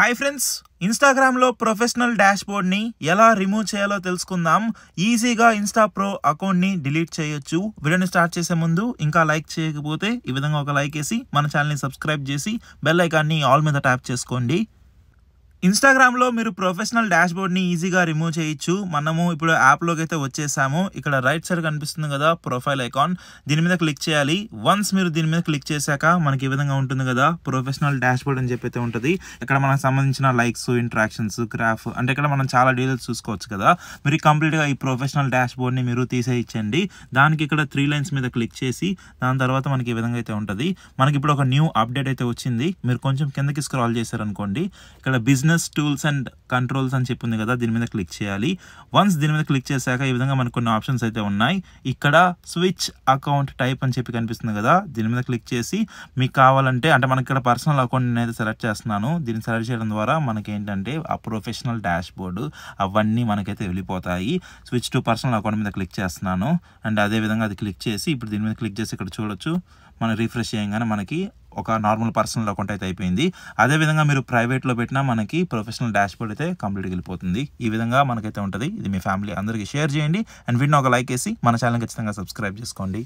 Hi friends, ఇన్స్టాగ్రామ్లో professional dash బోర్డ్ని ఎలా రిమూవ్ చేయాలో తెలుసుకుందాం. ఈజీగా ఇన్స్టా ప్రో అకౌంట్ని డిలీట్ చేయొచ్చు. వీడియోని స్టార్ట్ చేసే ముందు ఇంకా లైక్ చేయకపోతే ఈ విధంగా ఒక లైక్ వేసి మన ఛానల్ని సబ్స్క్రైబ్ చేసి బెల్ ఐకాన్ని ఆల్ మీద ట్యాప్ చేసుకోండి. ఇన్స్టాగ్రామ్లో మీరు ప్రొఫెషనల్ డాష్ బోర్డ్ని ఈజీగా రిమూవ్ చేయొచ్చు. మనము ఇప్పుడు యాప్లోకి అయితే వచ్చేసాము. ఇక్కడ రైట్ సైడ్ కనిపిస్తుంది కదా ప్రొఫైల్ ఐకాన్, దీని మీద క్లిక్ చేయాలి. వన్స్ మీరు దీని మీద క్లిక్ చేశాక మనకి ఈ విధంగా ఉంటుంది కదా ప్రొఫెషనల్ డాష్ బోర్డ్ అని చెప్పి అయితే ఉంటుంది. ఇక్కడ మనకు సంబంధించిన లైక్స్, ఇంట్రాక్షన్స్, గ్రాఫ్, అంటే ఇక్కడ మనం చాలా డీటెయిల్స్ చూసుకోవచ్చు కదా. మీరు కంప్లీట్గా ఈ ప్రొఫెషనల్ డాష్ బోర్డ్ని మీరు తీసేయించండి. దానికి ఇక్కడ 3 లైన్స్ మీద క్లిక్ చేసి దాని తర్వాత మనకి ఈ విధంగా అయితే ఉంటుంది. మనకి ఇప్పుడు ఒక న్యూ అప్డేట్ అయితే వచ్చింది. మీరు కొంచెం కిందకి స్క్రాల్ చేశారనుకోండి, ఇక్కడ బిజినెస్ టూల్స్ అండ్ కంట్రోల్స్ అని చెప్పింది కదా, దీని మీద క్లిక్ చేయాలి. వన్స్ దీని మీద క్లిక్ చేశాక ఈ విధంగా మనకు కొన్ని ఆప్షన్స్ అయితే ఉన్నాయి. ఇక్కడ స్విచ్ అకౌంట్ టైప్ అని చెప్పి కనిపిస్తుంది కదా, దీని మీద క్లిక్ చేసి మీకు కావాలంటే, అంటే మనకి ఇక్కడ పర్సనల్ అకౌంట్ నేనైతే సెలెక్ట్ చేస్తున్నాను. దీన్ని సెలెక్ట్ చేయడం ద్వారా మనకి ఏంటంటే ఆ ప్రొఫెషనల్ డాష్ బోర్డు అవన్నీ మనకైతే వెళ్ళిపోతాయి. స్విచ్ టు పర్సనల్ అకౌంట్ మీద క్లిక్ చేస్తున్నాను అండ్ అదేవిధంగా అది క్లిక్ చేసి ఇప్పుడు దీని మీద క్లిక్ చేసి ఇక్కడ చూడొచ్చు. మనం రిఫ్రెష్ చేయగానే మనకి ఒక నార్మల్ పర్సనల్ అకౌంట్ అయితే అయిపోయింది. అదేవిధంగా మీరు ప్రైవేట్లో పెట్టినా మనకి ప్రొఫెషనల్ డాష్ బోర్డ్ అయితే కంప్లీట్గా వెళ్ళిపోతుంది. ఈ విధంగా మనకైతే ఉంటుంది. ఇది మీ ఫ్యామిలీ అందరికీ షేర్ చేయండి అండ్ వీడిని ఒక లైక్ వేసి మన ఛానల్ ఖచ్చితంగా సబ్స్క్రైబ్ చేసుకోండి.